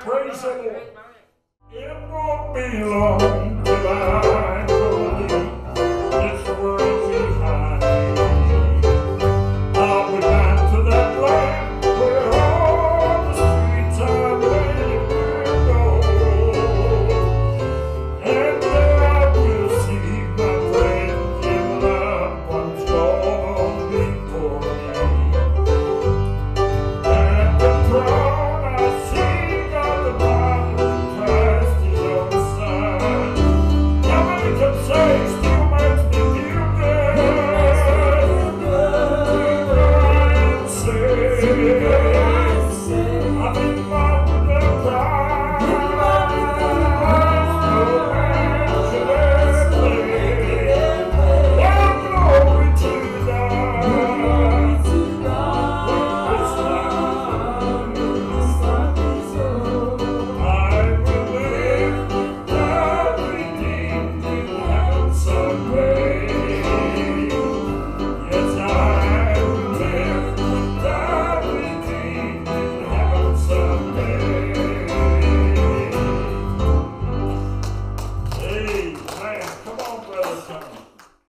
Praise the Lord. It won't be long, goodbye.